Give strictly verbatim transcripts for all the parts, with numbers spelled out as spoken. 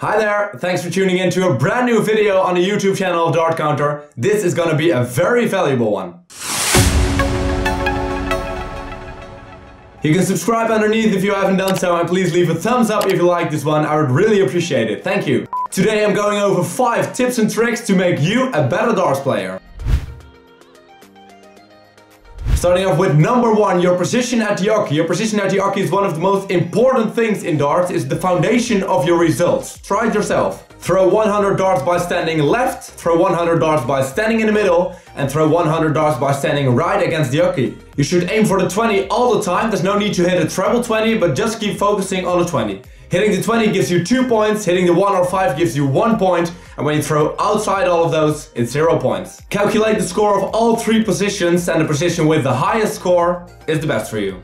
Hi there, thanks for tuning in to a brand new video on the YouTube channel of DartCounter. This is gonna be a very valuable one. You can subscribe underneath if you haven't done so, and please leave a thumbs up if you like this one. I would really appreciate it, thank you. Today I'm going over five tips and tricks to make you a better darts player. Starting off with number one, your position at the oche. Your position at the oche is one of the most important things in darts. It's the foundation of your results. Try it yourself. Throw one hundred darts by standing left, throw one hundred darts by standing in the middle, and throw one hundred darts by standing right against the oche. You should aim for the twenty all the time. There's no need to hit a treble twenty, but just keep focusing on the twenty. Hitting the twenty gives you two points, hitting the one or five gives you one point, and when you throw outside all of those, it's zero points. Calculate the score of all three positions, and the position with the highest score is the best for you.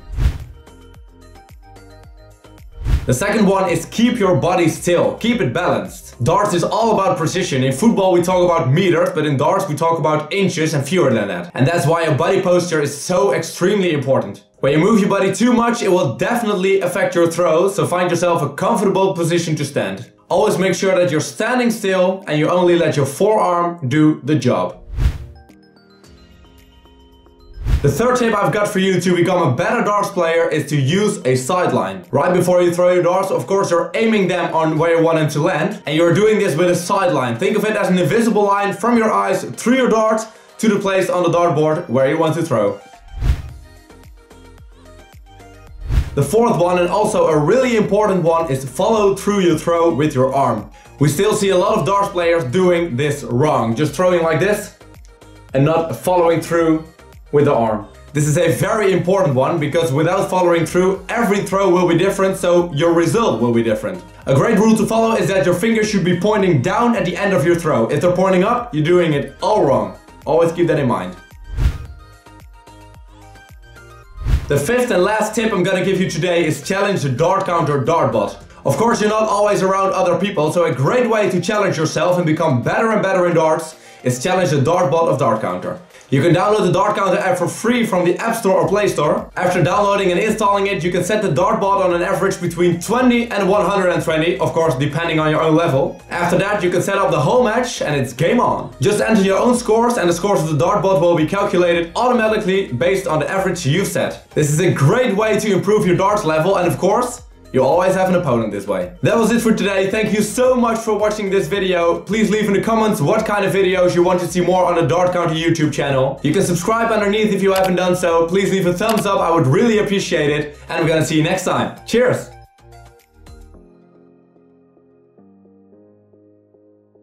The second one is keep your body still, keep it balanced. Darts is all about precision. In football we talk about meters, but in darts we talk about inches and fewer than that. And that's why your body posture is so extremely important. When you move your body too much, it will definitely affect your throw, so find yourself a comfortable position to stand. Always make sure that you're standing still and you only let your forearm do the job. The third tip I've got for you to become a better darts player is to use a sideline. Right before you throw your darts, of course, you're aiming them on where you want them to land, and you're doing this with a sideline. Think of it as an invisible line from your eyes through your dart to the place on the dartboard where you want to throw. The fourth one, and also a really important one, is follow through your throw with your arm. We still see a lot of darts players doing this wrong, just throwing like this and not following through with the arm. This is a very important one because without following through, every throw will be different, so your result will be different. A great rule to follow is that your fingers should be pointing down at the end of your throw. If they're pointing up, you're doing it all wrong. Always keep that in mind. The fifth and last tip I'm gonna give you today is challenge the DartCounter dartbot. Of course, you're not always around other people, so a great way to challenge yourself and become better and better in darts is challenge the dartbot of DartCounter. You can download the DartCounter app for free from the App Store or Play Store. After downloading and installing it, you can set the dartbot on an average between twenty and one hundred twenty, of course depending on your own level. After that, you can set up the whole match and it's game on. Just enter your own scores and the scores of the dartbot will be calculated automatically based on the average you've set. This is a great way to improve your darts level, and of course, you always have an opponent this way. That was it for today. Thank you so much for watching this video. Please leave in the comments what kind of videos you want to see more on the DartCounter YouTube channel. You can subscribe underneath if you haven't done so. Please leave a thumbs up. I would really appreciate it. And we're gonna see you next time. Cheers!